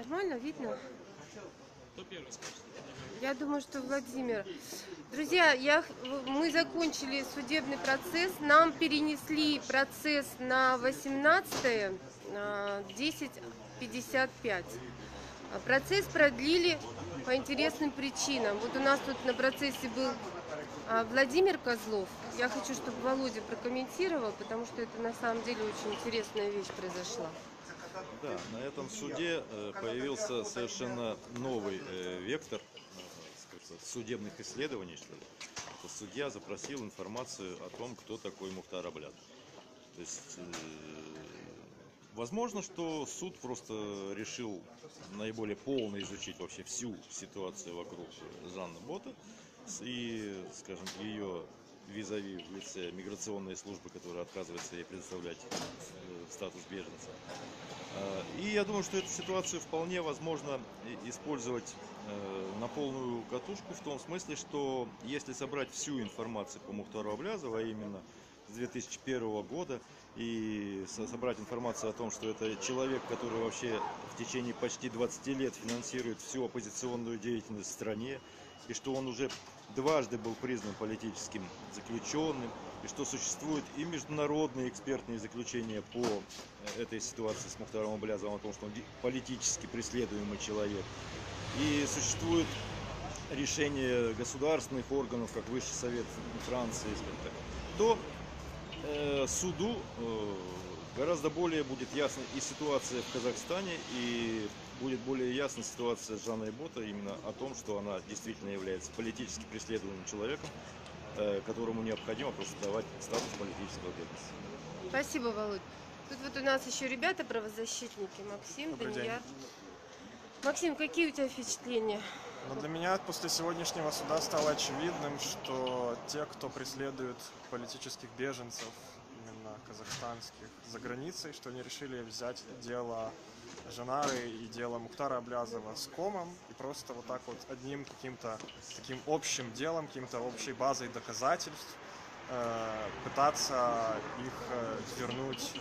Нормально видно? Кто первый скажет? Я думаю, что Владимир. Друзья, мы закончили судебный процесс. Нам перенесли процесс на 18-е, 10:55. Процесс продлили по интересным причинам. Вот у нас тут на процессе был Владимир Козлов. Я хочу, чтобы Володя прокомментировал, потому что это на самом деле очень интересная вещь произошла. Да, на этом суде появился совершенно новый вектор судебных исследований, что ли. Судья запросил информацию о том, кто такой Мухтар Аблязов. То есть, возможно, что суд просто решил наиболее полно изучить вообще всю ситуацию вокруг Жанны Бота и, скажем, ее визави в лице миграционной службы, которая отказывается ей предоставлять статус беженца. И я думаю, что эту ситуацию вполне возможно использовать на полную катушку, в том смысле, что если собрать всю информацию по Мухтару Аблязову, а именно с 2001 года, и собрать информацию о том, что это человек, который вообще в течение почти 20 лет финансирует всю оппозиционную деятельность в стране, и что он уже дважды был признан политическим заключенным, и что существуют и международные экспертные заключения по этой ситуации с Мухтаром Аблязовым, о том, что он политически преследуемый человек, и существует решение государственных органов, как Высший Совет Франции, то суду гораздо более будет ясна и ситуация в Казахстане, и будет более ясна ситуация с Жанной Бота именно о том, что она действительно является политически преследуемым человеком, которому необходимо просто давать статус политического беженца. Спасибо, Володь. Тут вот у нас еще ребята правозащитники, Максим, Данияр. Максим, какие у тебя впечатления? Но для меня после сегодняшнего суда стало очевидным, что те, кто преследует политических беженцев, именно казахстанских, за границей, что они решили взять дело Жанары и дело Мухтара Аблязова с комом и просто вот так вот одним каким-то таким общим делом, каким-то общей базой доказательств пытаться их вернуть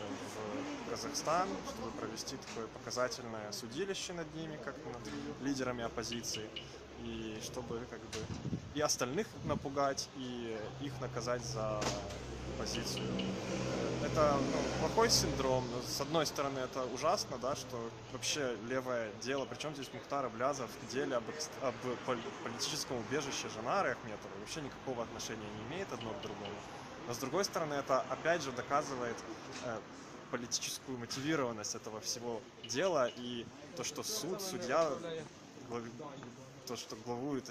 в Казахстан, чтобы провести такое показательное судилище над ними, как над лидерами оппозиции, и чтобы как бы и остальных напугать, и их наказать за оппозицию. Это плохой синдром, но с одной стороны это ужасно, да, что вообще левое дело, причем здесь Мухтар Аблязов в деле об политическом убежище Жанары Ахметовой вообще никакого отношения не имеет одно к другому. Но с другой стороны это опять же доказывает политическую мотивированность этого всего дела и то, что судья... то, что главует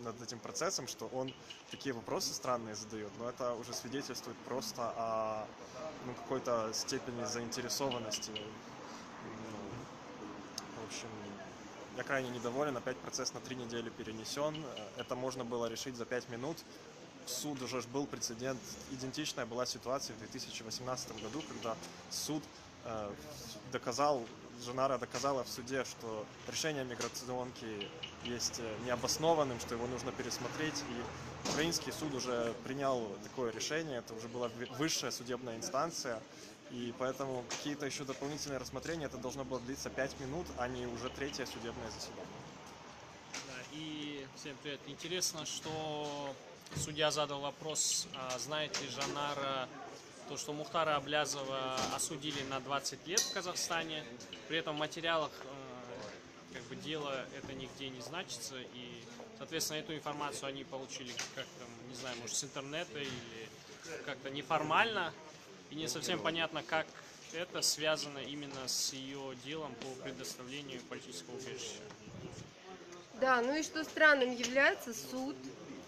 над этим процессом, что он такие вопросы странные задает, но это уже свидетельствует просто о какой-то степени заинтересованности. В общем, я крайне недоволен, опять процесс на 3 недели перенесен, это можно было решить за 5 минут. Суд уже был прецедент, идентичная была ситуация в 2018 году, когда суд Жанара доказала в суде, что решение миграционки есть необоснованным, что его нужно пересмотреть, и украинский суд уже принял такое решение, это уже была высшая судебная инстанция, и поэтому какие-то еще дополнительные рассмотрения, это должно было длиться 5 минут, а не уже 3-е судебное заседание. Да, и всем привет. Интересно, что судья задал вопрос, знает ли Жанара то, что Мухтара Аблязова осудили на 20 лет в Казахстане, при этом в материалах как бы дела это нигде не значится, и, соответственно, эту информацию они получили как-то, не знаю, может, с интернета или как-то неформально, и не совсем понятно, как это связано именно с ее делом по предоставлению политического убежища. Да, ну и что странным является, суд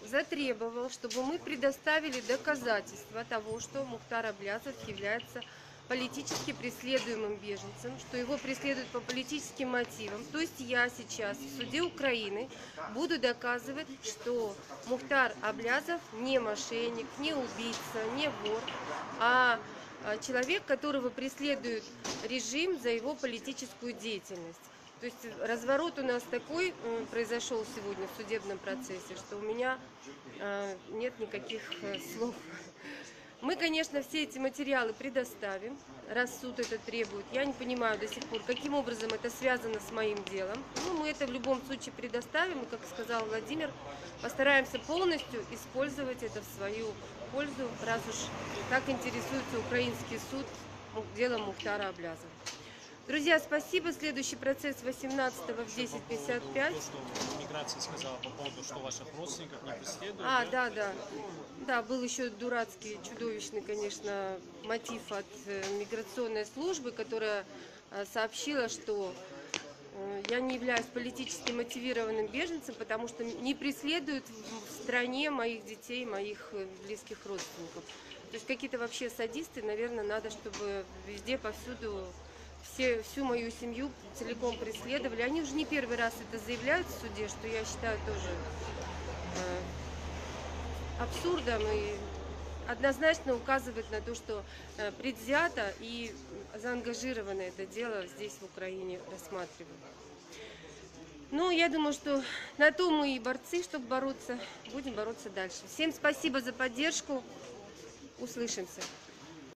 затребовал, чтобы мы предоставили доказательства того, что Мухтар Аблязов является политически преследуемым беженцем, что его преследуют по политическим мотивам. То есть я сейчас в суде Украины буду доказывать, что Мухтар Аблязов не мошенник, не убийца, не вор, а человек, которого преследует режим за его политическую деятельность. То есть разворот у нас такой произошел сегодня в судебном процессе, что у меня нет никаких слов. Мы, конечно, все эти материалы предоставим, раз суд это требует. Я не понимаю до сих пор, каким образом это связано с моим делом. Ну, мы это в любом случае предоставим, и, как сказал Владимир, постараемся полностью использовать это в свою пользу, раз уж так интересуется украинский суд делом Мухтара Аблязова. Друзья, спасибо. Следующий процесс 18-го в 10:55. Миграция сказала по поводу, что ваших родственников не преследуют. А, да. Да, был еще дурацкий, чудовищный, конечно, мотив от миграционной службы, которая сообщила, что я не являюсь политически мотивированным беженцем, потому что не преследуют в стране моих детей, моих близких родственников. То есть какие-то вообще садисты, наверное, надо, чтобы везде, повсюду... Всю мою семью целиком преследовали. Они уже не первый раз это заявляют в суде, что я считаю тоже абсурдом и однозначно указывает на то, что предвзято и заангажировано это дело здесь, в Украине, рассматривают. Ну, я думаю, что на то мы и борцы, чтобы бороться. Будем бороться дальше. Всем спасибо за поддержку. Услышимся.